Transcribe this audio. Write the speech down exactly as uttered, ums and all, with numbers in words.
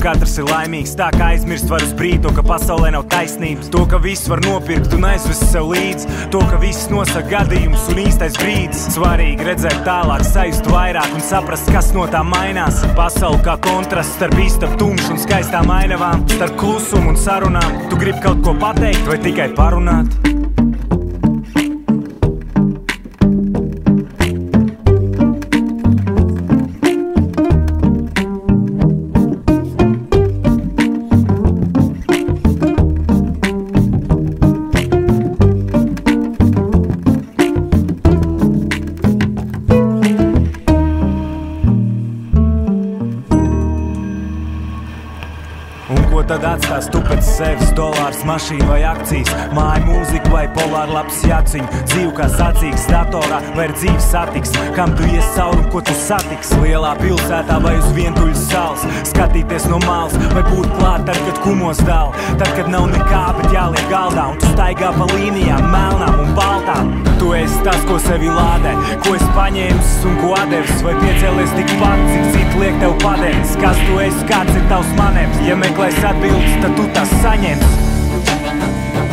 katrs ir laimīgs, tā kā aizmirst var uz brīdi, to, ka pasaulē nav taisnības, to, ka viss var nopirkt un aizvest sev līdz, to, ka viss nosaka gadījums un īstais brīdis. Svarīgi redzēt tālāk, sajust vairāk un saprast, kas no tā mainās. Pasauli kā kontrasts starp īstab tumšu un skaistām ainavām, starp klusumu un sarunām. Tu gribi kaut ko pateikt vai tikai parunāt? Tad atstās tu pēc sevis dolārs, mašīna vai akcijas, māja mūzika vai polārlaps jaciņu, dzīvu kā sacīgs datorā vai ir dzīves satiks, kam tu ies cauri un ko tu satiks, lielā pilsētā vai uz vientuļas salas, skatīties no malas vai būt klāt tad, kad kumos dala, tad, kad nav nekā, bet jāliek galdā un tu staigā pa līnijām, melnām un baltām. Tu esi tas, ko sevi lādē, ko es paņēmis un ko atdevis, vai piecēlies tik pat, cik citi liek tev padevis, kas tu esi, kāds ir tavs manevs, ja meklēs atbildes, tad tu tās saņems.